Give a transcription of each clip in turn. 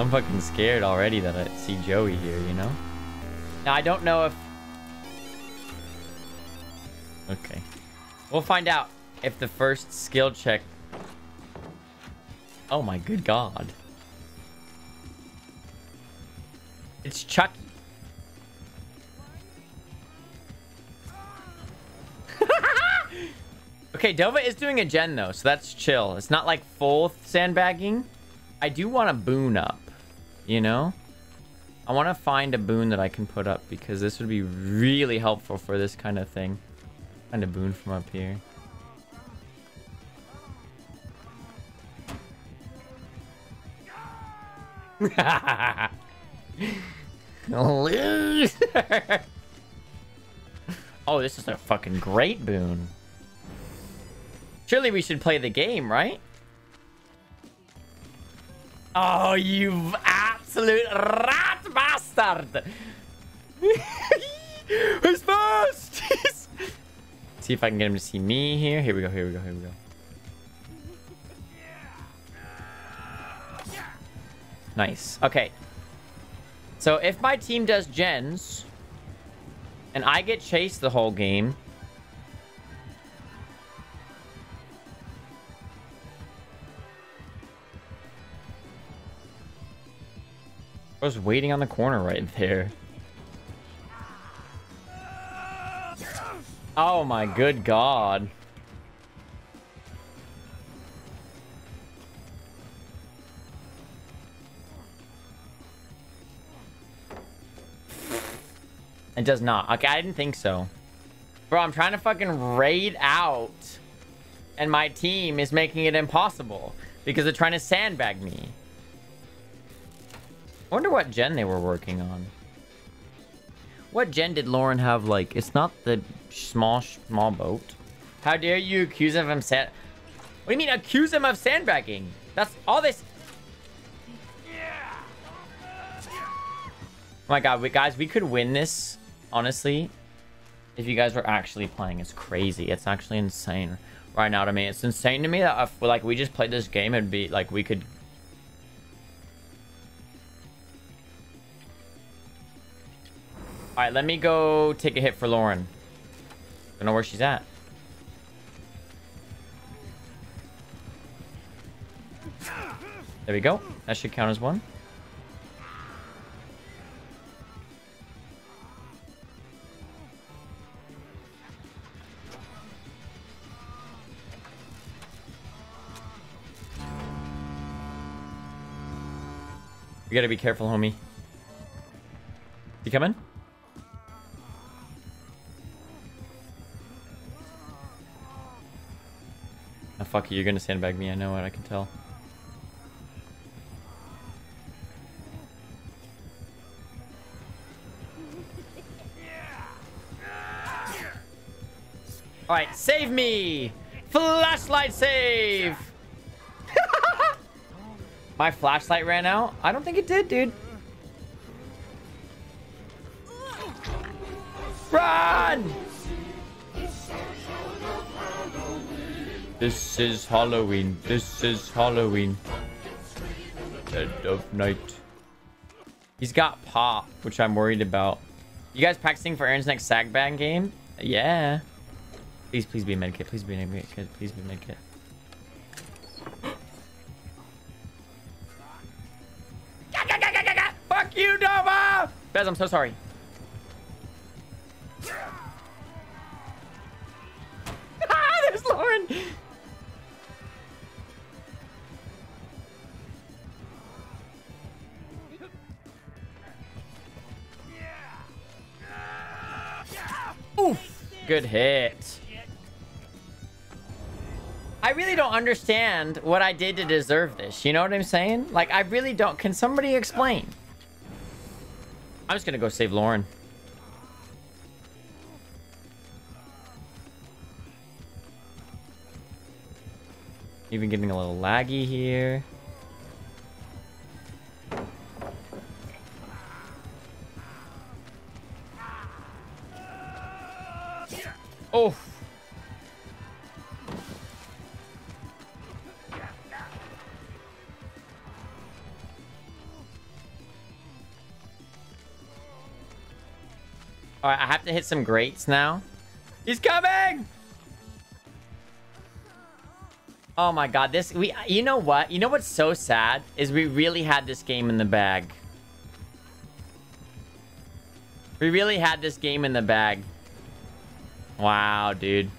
I'm fucking scared already that I see Joey here, you know? Now, I don't know if... Okay. We'll find out if the first skill check... Oh my good god. It's Chucky. Okay, Dova is doing a gen though, so that's chill. It's not like full sandbagging. I do want a boon up, you know? I want to find a boon that I can put up because this would be really helpful for this kind of thing. Find a boon from up here. Loser! Oh, this is a fucking great boon. Surely we should play the game, right? Oh, you absolute rat bastard! Who's first? See if I can get him to see me here. Here we go, here we go, here we go. Nice. Okay. So if my team does gens and I get chased the whole game, I was waiting on the corner right there. Oh my good god. It does not. Okay, I didn't think so. Bro, I'm trying to fucking raid out and my team is making it impossible because they're trying to sandbag me. I wonder what gen they were working on. What gen did Lauren have, like? It's not the small boat. How dare you accuse him of What do you mean, accuse him of sandbagging? That's all this... Oh my god, guys, we could win this, honestly. If you guys were actually playing, it's crazy. It's actually insane right now to me. It's insane to me that if, like, we just played this game, it'd be, like, we could... All right, let me go take a hit for Lauren. Don't know where she's at. There we go. That should count as one. You gotta be careful, homie. You coming? Oh, fuck you, you're gonna sandbag me, I know it, I can tell. Alright, save me! Flashlight save! My flashlight ran out? I don't think it did, dude. Run! This is Halloween. This is Halloween. Dead of night. He's got pop, which I'm worried about. You guys practicing for Aaron's next sag bang game? Yeah. Please be a medkit. Please be a medkit. Please be a medkit. Fuck you, Nova! Bez, I'm so sorry. There's Lauren! Oof! Good hit. I really don't understand what I did to deserve this. You know what I'm saying? Like, I really don't. Can somebody explain? I'm just gonna go save Lauren. Even getting a little laggy here. Oh. All right, I have to hit some grates now. He's coming! Oh my god, this... You know what? You know what's so sad? Is we really had this game in the bag. We really had this game in the bag. Wow, dude.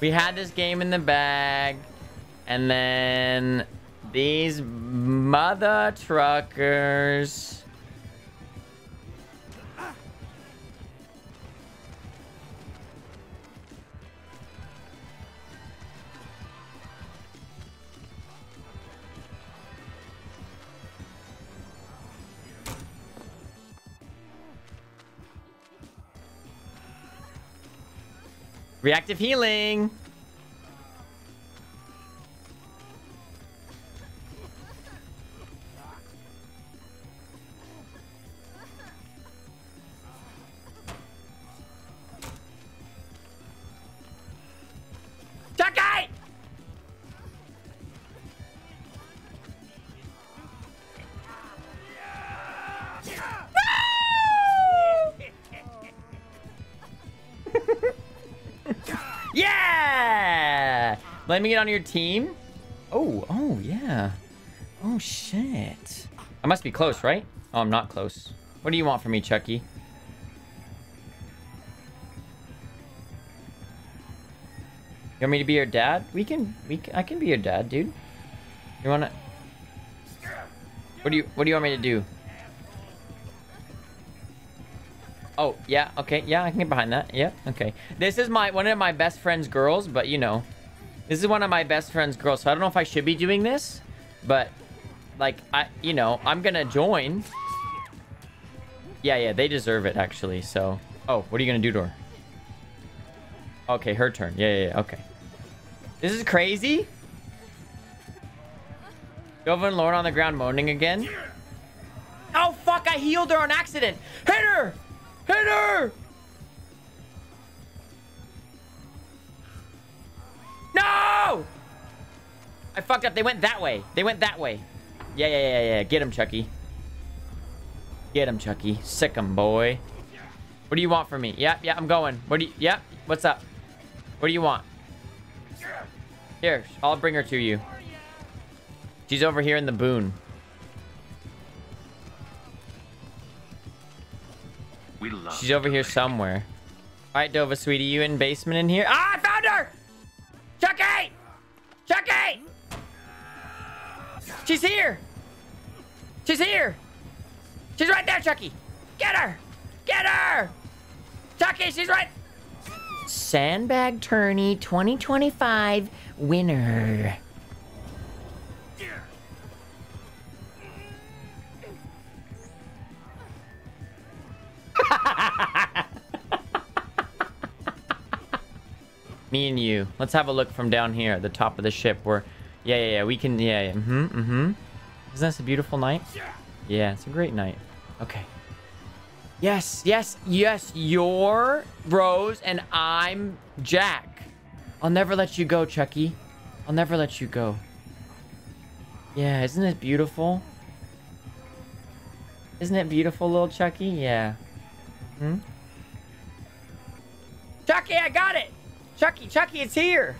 We had this game in the bag. And then... these mother truckers... reactive healing. Chucky! Yeah! Let me get on your team. Oh, yeah. Oh, shit. I must be close, right? Oh, I'm not close. What do you want from me, Chucky? You want me to be your dad? I can be your dad, dude. You wanna... What do you want me to do? Oh, yeah, okay, yeah, I can get behind that, yeah, okay. This is one of my best friend's girls, but you know. This is one of my best friend's girls, so I don't know if I should be doing this, but, like, you know, I'm gonna join. Yeah, they deserve it, actually, so. Oh, what are you gonna do to her? Okay, her turn, yeah, okay. This is crazy. Jova and Lauren on the ground moaning again. Oh, fuck, I healed her on accident. Hit her! Hit her! No! I fucked up. They went that way. Yeah. Get him, Chucky. Sick him, boy. What do you want from me? Yeah, I'm going. What's up? What do you want? Here, I'll bring her to you. She's over here in the boon. She's over here somewhere. All right, Dova, sweetie, you in basement in here? Ah, I found her! Chucky! She's here! She's right there, Chucky! Get her! Chucky, she's right... Sandbag Tourney 2025 winner. Me and you. Let's have a look from down here at the top of the ship where... Yeah, we can... Yeah, Isn't this a beautiful night? Yeah, it's a great night. Okay. Yes, you're Rose and I'm Jack. I'll never let you go, Chucky. I'll never let you go. Yeah, isn't it beautiful? Isn't it beautiful, little Chucky? Yeah. Chucky, I got it! Chucky, it's here!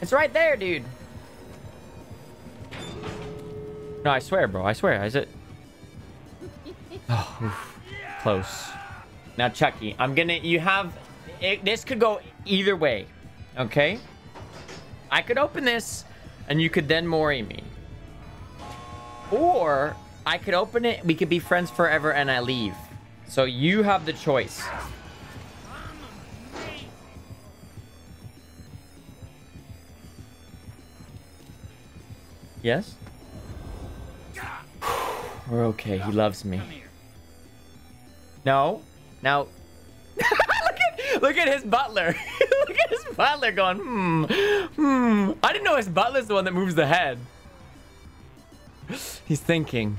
It's right there, dude. No, I swear, bro. Is it? Oh, oof. Close. Now, Chucky, this could go either way, okay? I could open this, and you could then Mori me. Or, I could open it, we could be friends forever, and I leave. So, you have the choice. Yes? We're okay. He loves me. No. Now. Look at his butler. Look at his butler going, I didn't know his butler's the one that moves the head. He's thinking.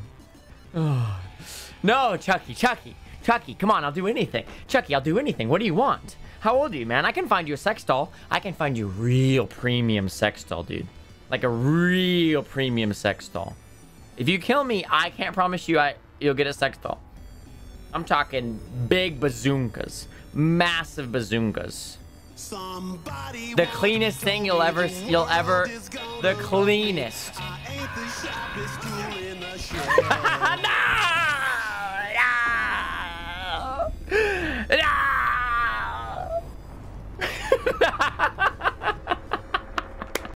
Oh. No, Chucky, come on. I'll do anything. Chucky, I'll do anything. What do you want? How old are you, man? I can find you a sex doll. I can find you a real premium sex doll, dude. Like a real premium sex doll. If you kill me, I can't promise you you'll get a sex doll. I'm talking big bazookas, massive bazookas. The cleanest thing you'll ever, the cleanest.